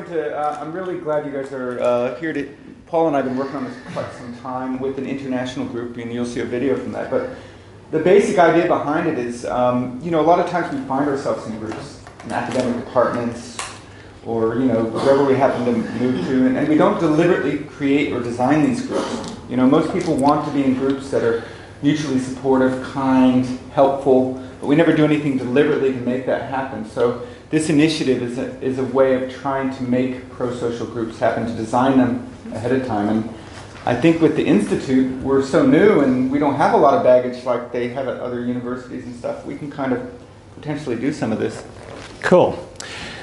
I'm really glad you guys are here. Paul and I have been working on this for quite some time with an international group, and you'll see a video from that. But the basic idea behind it is, a lot of times we find ourselves in groups, in academic departments, or wherever we happen to move to, and we don't deliberately create or design these groups. Most people want to be in groups that are mutually supportive, kind, helpful, but we never do anything deliberately to make that happen. So this initiative is a way of trying to make pro-social groups happen, to design them ahead of time. And I think with the Institute, we're so new and we don't have a lot of baggage like they have at other universities and stuff. We can kind of potentially do some of this. Cool.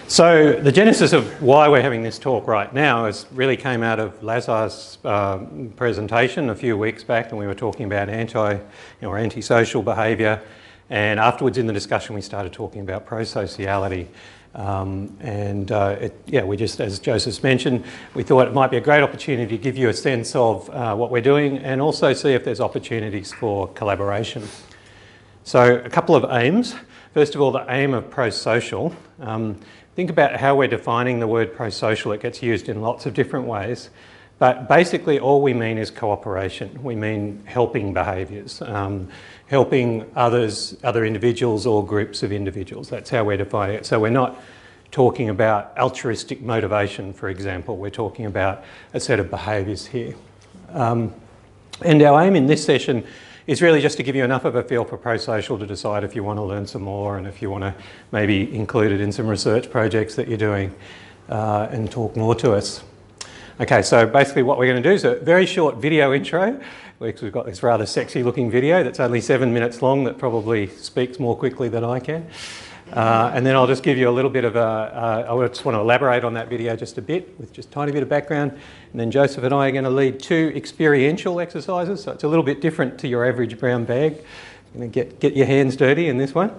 So the genesis of why we're having this talk right now is really came out of Lazar's presentation a few weeks back, and we were talking about antisocial behaviour. And afterwards in the discussion, we started talking about prosociality. We just, as Joseph's mentioned, we thought it might be a great opportunity to give you a sense of what we're doing and also see if there's opportunities for collaboration. So a couple of aims. First of all, the aim of prosocial. Think about how we're defining the word prosocial. It gets used in lots of different ways. But basically all we mean is cooperation. We mean helping behaviours, helping other individuals or groups of individuals. That's how we're defining it. So we're not talking about altruistic motivation, for example. We're talking about a set of behaviours here. And our aim in this session is really just to give you enough of a feel for prosocial to decide if you want to learn some more and if you want to maybe include it in some research projects that you're doing and talk more to us. Okay, so basically what we're going to do is a very short video intro. We've got this rather sexy looking video that's only 7 minutes long that probably speaks more quickly than I can. And then I'll just give you a little bit of I just want to elaborate on that video just a bit with just a tiny bit of background. And then Joseph and I are going to lead two experiential exercises. So it's a little bit different to your average brown bag. You're going to get your hands dirty in this one.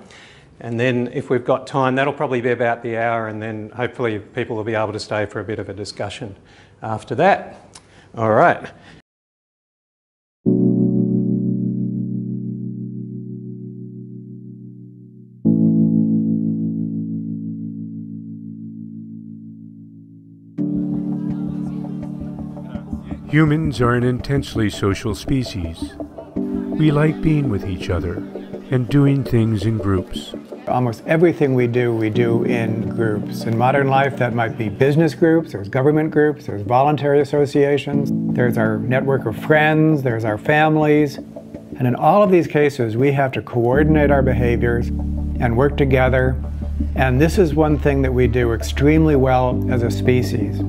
And then if we've got time, that'll probably be about the hour, and then hopefully people will be able to stay for a bit of a discussion after that. All right. Humans are an intensely social species. We like being with each other and doing things in groups. Almost everything we do in groups. In modern life, that might be business groups, there's government groups, there's voluntary associations, there's our network of friends, there's our families. And in all of these cases, we have to coordinate our behaviors and work together. And this is one thing that we do extremely well as a species.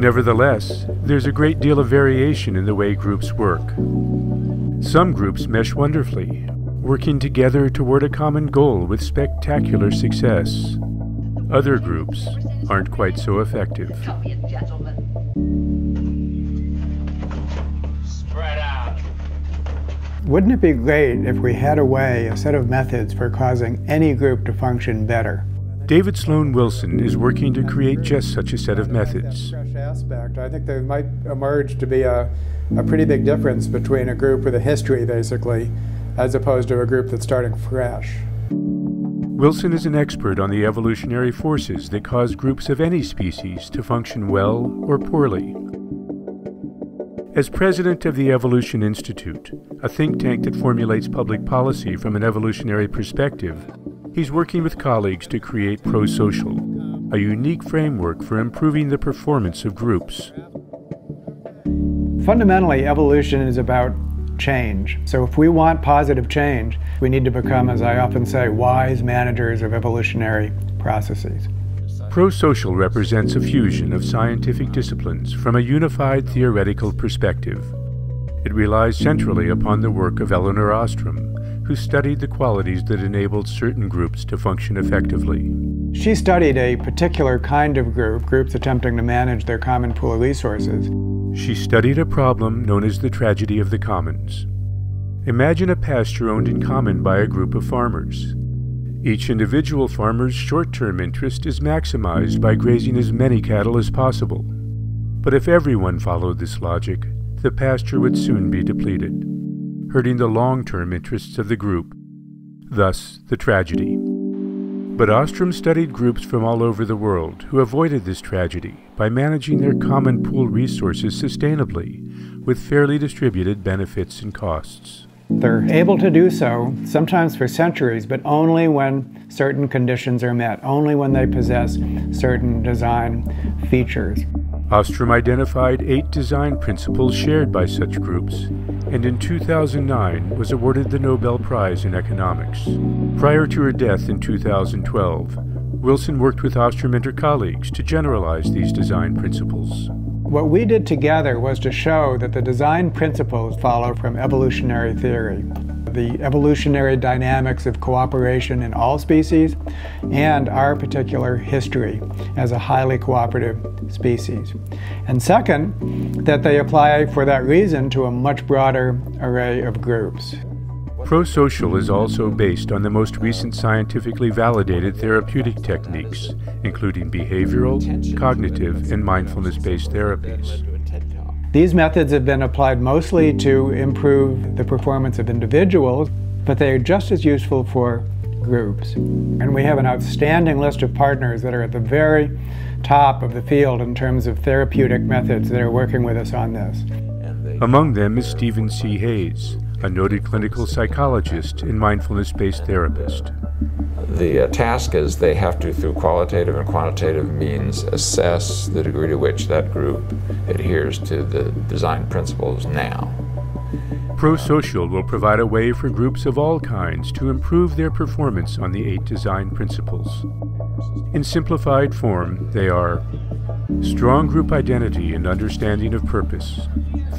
Nevertheless, there's a great deal of variation in the way groups work. Some groups mesh wonderfully, working together toward a common goal with spectacular success. Other groups aren't quite so effective. Spread out. Wouldn't it be great if we had a way, a set of methods for causing any group to function better? David Sloan Wilson is working to create just such a set of methods. I think there might emerge to be a pretty big difference between a group with a history, basically, as opposed to a group that's starting fresh. Wilson is an expert on the evolutionary forces that cause groups of any species to function well or poorly. As president of the Evolution Institute, a think tank that formulates public policy from an evolutionary perspective, he's working with colleagues to create ProSocial, a unique framework for improving the performance of groups. Fundamentally, evolution is about change. So if we want positive change, we need to become, as I often say, wise managers of evolutionary processes. ProSocial represents a fusion of scientific disciplines from a unified theoretical perspective. It relies centrally upon the work of Elinor Ostrom, who studied the qualities that enabled certain groups to function effectively. She studied a particular kind of group, groups attempting to manage their common pool of resources. She studied a problem known as the tragedy of the commons. Imagine a pasture owned in common by a group of farmers. Each individual farmer's short-term interest is maximized by grazing as many cattle as possible. But if everyone followed this logic, the pasture would soon be depleted, hurting the long-term interests of the group, thus the tragedy. But Ostrom studied groups from all over the world who avoided this tragedy by managing their common pool resources sustainably, with fairly distributed benefits and costs. They're able to do so, sometimes for centuries, but only when certain conditions are met, only when they possess certain design features. Ostrom identified 8 design principles shared by such groups, and in 2009 was awarded the Nobel Prize in Economics. Prior to her death in 2012, Wilson worked with Ostrom and her colleagues to generalize these design principles. What we did together was to show that the design principles follow from evolutionary theory, the evolutionary dynamics of cooperation in all species, and our particular history as a highly cooperative species. And second, that they apply for that reason to a much broader array of groups. ProSocial is also based on the most recent scientifically validated therapeutic techniques, including behavioral, cognitive, and mindfulness-based therapies. These methods have been applied mostly to improve the performance of individuals, but they are just as useful for groups. And we have an outstanding list of partners that are at the very top of the field in terms of therapeutic methods that are working with us on this. Among them is Stephen C. Hayes, a noted clinical psychologist and mindfulness-based therapist. The task is they have to, through qualitative and quantitative means, assess the degree to which that group adheres to the design principles now. ProSocial will provide a way for groups of all kinds to improve their performance on the 8 design principles. In simplified form, they are strong group identity and understanding of purpose,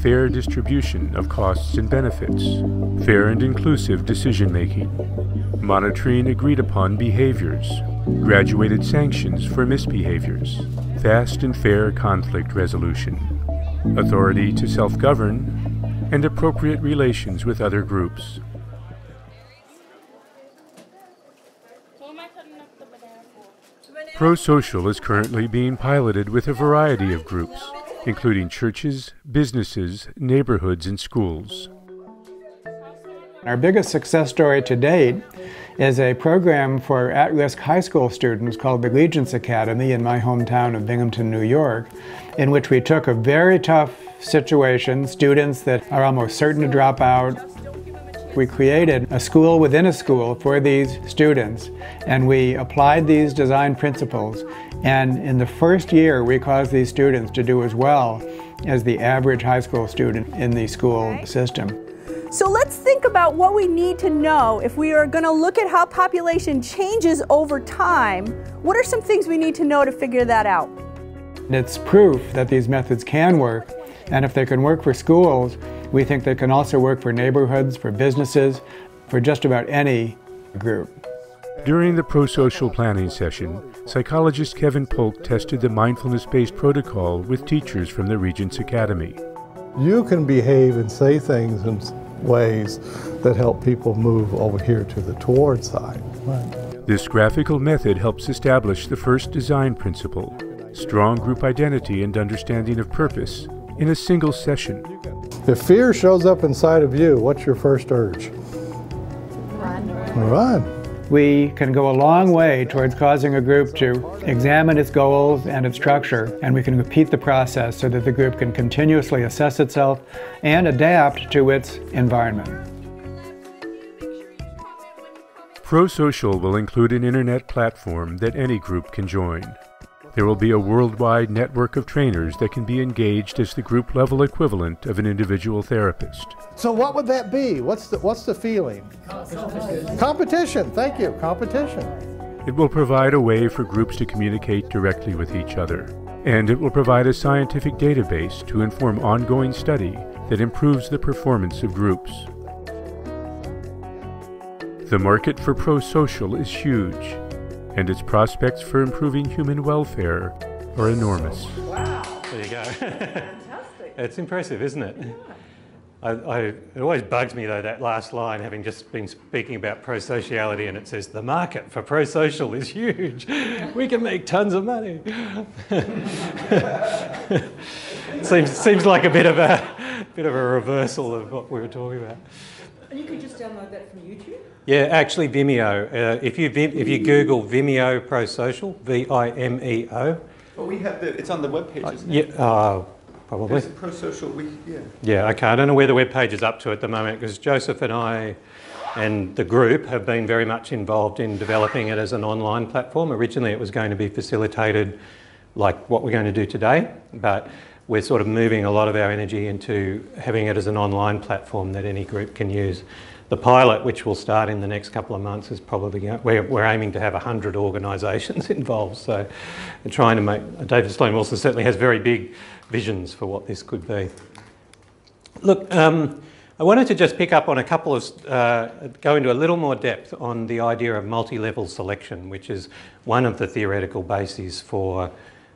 fair distribution of costs and benefits, fair and inclusive decision-making, monitoring agreed upon behaviors, graduated sanctions for misbehaviors, fast and fair conflict resolution, authority to self-govern, and appropriate relations with other groups. ProSocial is currently being piloted with a variety of groups, including churches, businesses, neighborhoods, and schools. Our biggest success story to date is a program for at-risk high school students called the Legions Academy in my hometown of Binghamton, New York, in which we took a very tough situation, students that are almost certain to drop out. We created a school within a school for these students, and we applied these design principles. And in the first year, we caused these students to do as well as the average high school student in the school system. So let's think about what we need to know if we are going to look at how population changes over time. What are some things we need to know to figure that out? It's proof that these methods can work, and if they can work for schools, we think they can also work for neighborhoods, for businesses, for just about any group. During the ProSocial planning session, psychologist Kevin Polk tested the mindfulness-based protocol with teachers from the Regents Academy. You can behave and say things in ways that help people move over here to the toward side. Right. This graphical method helps establish the first design principle, strong group identity and understanding of purpose, in a single session. If fear shows up inside of you, what's your first urge? Run. We can go a long way towards causing a group to examine its goals and its structure, and we can repeat the process so that the group can continuously assess itself and adapt to its environment. ProSocial will include an internet platform that any group can join. There will be a worldwide network of trainers that can be engaged as the group-level equivalent of an individual therapist. So what would that be? What's the feeling? Competition. Competition. Thank you. Competition. It will provide a way for groups to communicate directly with each other, and it will provide a scientific database to inform ongoing study that improves the performance of groups. The market for ProSocial is huge, and its prospects for improving human welfare are enormous. Wow! There you go. Fantastic. It's impressive, isn't it? Yeah. It always bugs me, though, that last line, having just been speaking about pro-sociality, and it says, the market for pro-social is huge. We can make tons of money. Seems like a bit of a reversal of what we were talking about. You could just download that from YouTube? Yeah, actually Vimeo. If you Google Vimeo ProSocial, V-I-M-E-O. Well, we have the, it's on the web page, isn't it? Yeah, probably. It's ProSocial, yeah. Yeah, okay. I don't know where the web page is up to at the moment because Joseph and I and the group have been very much involved in developing it as an online platform. Originally it was going to be facilitated like what we're going to do today, but we're sort of moving a lot of our energy into having it as an online platform that any group can use. The pilot, which will start in the next couple of months, is probably, we're aiming to have 100 organisations involved. So we're trying to make, David Sloan Wilson certainly has very big visions for what this could be. Look, I wanted to just pick up on a couple of, go into a little more depth on the idea of multi-level selection, which is one of the theoretical bases for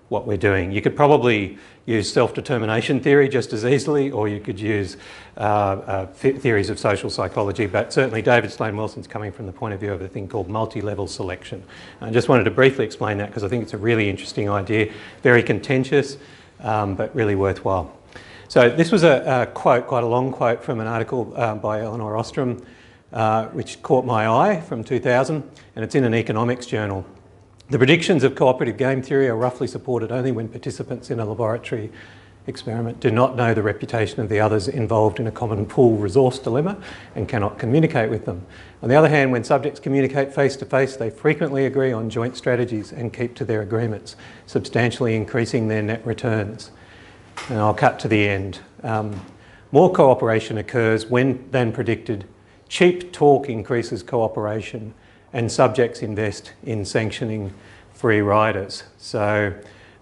what we're doing. You could probably use self-determination theory just as easily, or you could use theories of social psychology, but certainly David Sloan Wilson's coming from the point of view of a thing called multi-level selection. I just wanted to briefly explain that because I think it's a really interesting idea, very contentious, but really worthwhile. So this was a quote, quite a long quote, from an article by Elinor Ostrom, which caught my eye, from 2000, and it's in an economics journal. The predictions of cooperative game theory are roughly supported only when participants in a laboratory experiment do not know the reputation of the others involved in a common pool resource dilemma and cannot communicate with them. On the other hand, when subjects communicate face to face, they frequently agree on joint strategies and keep to their agreements, substantially increasing their net returns. And I'll cut to the end. More cooperation occurs when than predicted. Cheap talk increases cooperation, and subjects invest in sanctioning free riders. So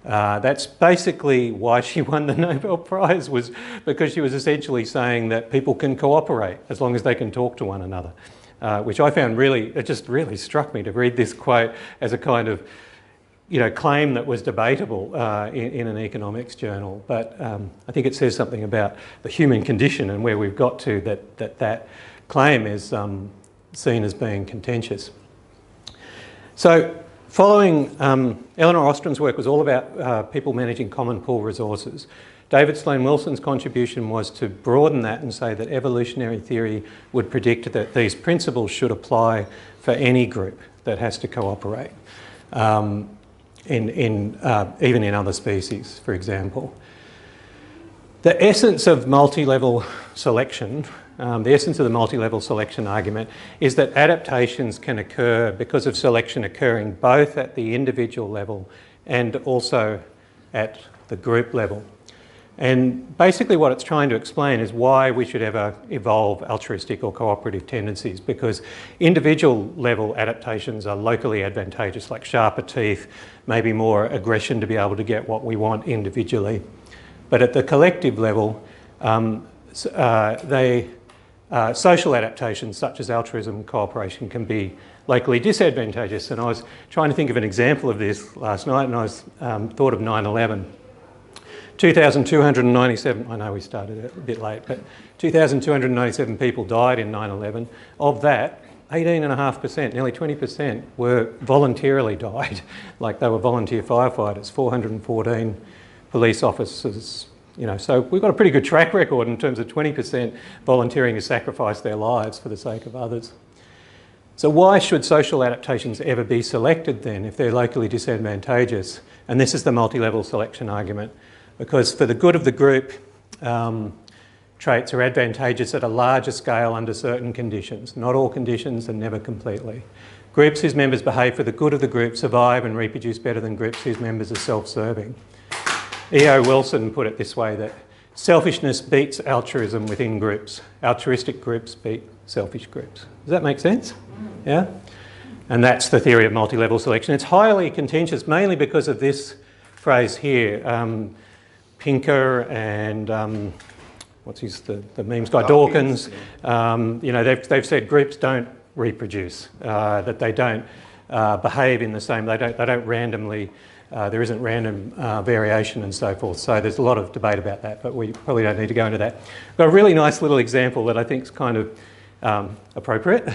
that's basically why she won the Nobel Prize, was because she was essentially saying that people can cooperate as long as they can talk to one another, which I found really, it just really struck me to read this quote as a kind of, you know, claim that was debatable in an economics journal. But I think it says something about the human condition and where we've got to, that claim is seen as being contentious. So following, Elinor Ostrom's work was all about people managing common pool resources. David Sloan Wilson's contribution was to broaden that and say that evolutionary theory would predict that these principles should apply for any group that has to cooperate, even in other species, for example. The essence of multi-level selection, the essence of the multi-level selection argument is that adaptations can occur because of selection occurring both at the individual level and also at the group level. And basically what it's trying to explain is why we should ever evolve altruistic or cooperative tendencies, because individual level adaptations are locally advantageous, like sharper teeth, maybe more aggression to be able to get what we want individually. But at the collective level, social adaptations such as altruism and cooperation can be locally disadvantageous. And I was trying to think of an example of this last night, and I was, thought of 9/11. 2,297, I know we started a bit late, but 2,297 people died in 9/11. Of that, 18.5%, nearly 20%, were voluntarily died, like they were volunteer firefighters, 414 police officers, you know, so we've got a pretty good track record in terms of 20% volunteering to sacrifice their lives for the sake of others. So why should social adaptations ever be selected then if they're locally disadvantageous? And this is the multi-level selection argument, because for the good of the group, traits are advantageous at a larger scale under certain conditions, not all conditions and never completely. Groups whose members behave for the good of the group survive and reproduce better than groups whose members are self-serving. E.O. Wilson put it this way, that selfishness beats altruism within groups. Altruistic groups beat selfish groups. Does that make sense? Yeah? And that's the theory of multi-level selection. It's highly contentious, mainly because of this phrase here. Pinker and, the memes guy, Dawkins, you know, they've said groups don't reproduce, that they don't behave in the same, they don't randomly, there isn't random variation and so forth. So there's a lot of debate about that, but we probably don't need to go into that. But a really nice little example that I think is kind of appropriate.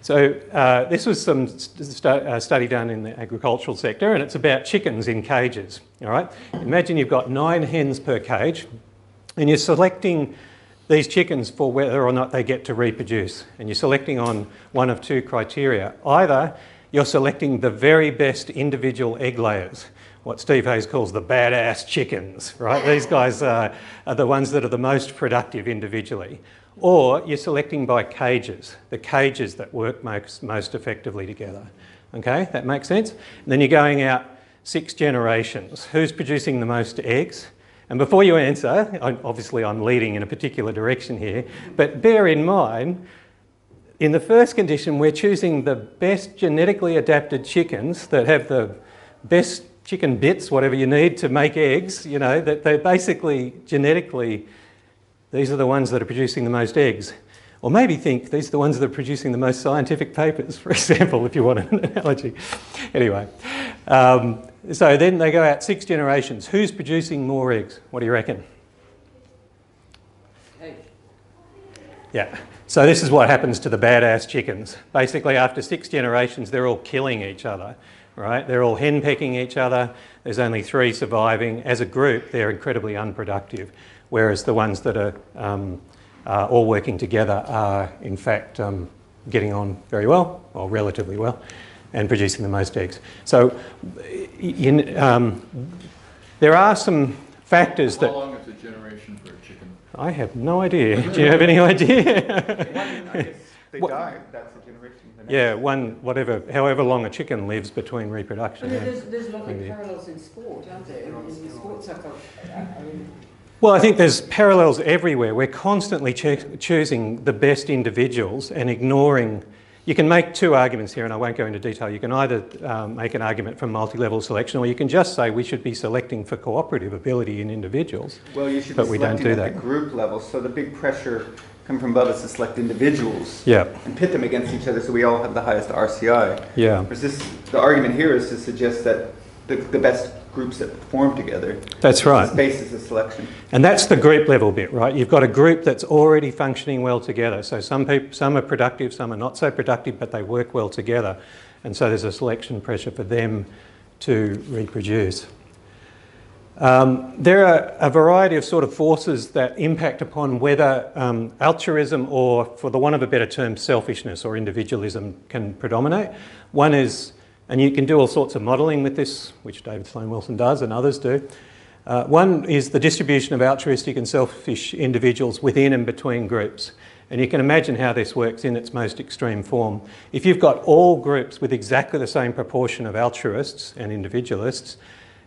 So this was some study done in the agricultural sector, and it's about chickens in cages, all right? Imagine you've got 9 hens per cage, and you're selecting these chickens for whether or not they get to reproduce. And you're selecting on one of two criteria. Either you're selecting the very best individual egg layers, what Steve Hayes calls the badass chickens, right? These guys are the ones that are the most productive individually. Or you're selecting by cages, the cages that work most effectively together. Okay, that makes sense? And then you're going out 6 generations. Who's producing the most eggs? And before you answer, obviously I'm leading in a particular direction here, but bear in mind, in the first condition, we're choosing the best genetically adapted chickens that have the best chicken bits, whatever you need to make eggs, you know, that they're basically genetically, these are the ones that are producing the most eggs. Or maybe think these are the ones that are producing the most scientific papers, for example, if you want an analogy. Anyway, so then they go out 6 generations. Who's producing more eggs? What do you reckon? Hey. Yeah, so this is what happens to the badass chickens. Basically, after 6 generations, they're all killing each other, right? They're all henpecking each other. There's only 3 surviving. As a group, they're incredibly unproductive, whereas the ones that are all working together are, in fact, getting on very well, or relatively well, and producing the most eggs. So there are some factors that... How long is a generation for a chicken? I have no idea. Do you have any idea? I guess they die. That's a generation. Yeah, however long a chicken lives between reproduction. But there's a lot of parallels in sport, aren't there? In sports, well, I think there's parallels everywhere. We're constantly choosing the best individuals and ignoring... You can make 2 arguments here, and I won't go into detail. You can either make an argument for multi-level selection, or you can just say we should be selecting for cooperative ability in individuals. Well, you should be selecting at the group level, so the big pressure comes from above us to select individuals and pit them against each other so we all have the highest RCI. Yeah. The argument here is to suggest that the best groups that form together. That's right. It's the basis of selection. And that's the group level bit, right? You've got a group that's already functioning well together. So some are productive, some are not so productive, but they work well together. And so there's a selection pressure for them to reproduce. There are a variety of sort of forces that impact upon whether altruism or, for the want of a better term, selfishness or individualism can predominate. One is... And you can do all sorts of modelling with this, which David Sloan Wilson does and others do. One is the distribution of altruistic and selfish individuals within and between groups. And you can imagine how this works in its most extreme form. If you've got all groups with exactly the same proportion of altruists and individualists,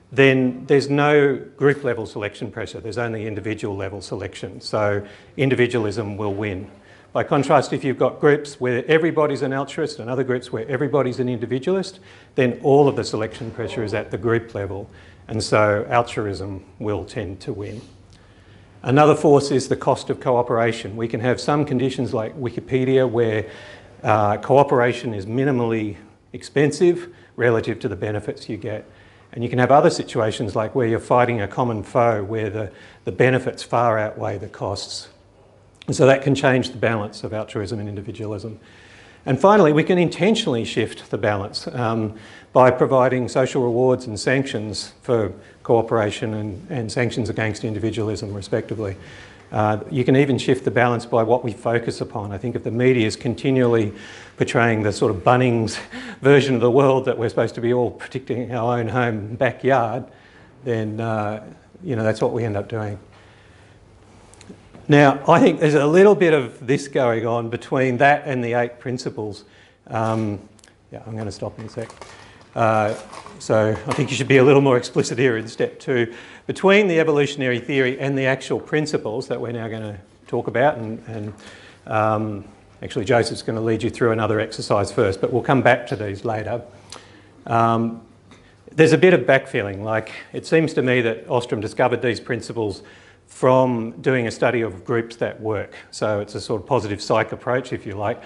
then there's no group level selection pressure. There's only individual level selection. So individualism will win. By contrast, if you've got groups where everybody's an altruist and other groups where everybody's an individualist, then all of the selection pressure is at the group level. And so altruism will tend to win. Another force is the cost of cooperation. We can have some conditions like Wikipedia where cooperation is minimally expensive relative to the benefits you get. And you can have other situations like where you're fighting a common foe where the benefits far outweigh the costs. And so that can change the balance of altruism and individualism. And finally, we can intentionally shift the balance by providing social rewards and sanctions for cooperation and sanctions against individualism, respectively. You can even shift the balance by what we focus upon. I think if the media is continually portraying the sort of Bunnings version of the world that we're supposed to be all protecting our own home backyard, then you know, that's what we end up doing. Now, I think there's a little bit of this going on between that and the 8 principles. Yeah, I'm going to stop in a sec. So I think you should be a little more explicit here in step 2. Between the evolutionary theory and the actual principles that we're now going to talk about, and actually Joseph's going to lead you through another exercise first, but we'll come back to these later. There's a bit of backfilling. Like, it seems to me that Ostrom discovered these principles from doing a study of groups that work. So it's a sort of positive psych approach, if you like.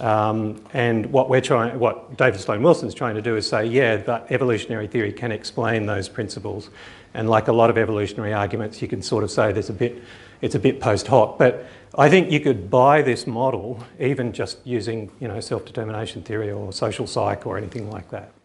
And what David Sloan Wilson's trying to do is say, yeah, that evolutionary theory can explain those principles. And like a lot of evolutionary arguments, you can sort of say there's it's a bit post hoc. But I think you could buy this model even just using, you know, self-determination theory or social psych or anything like that.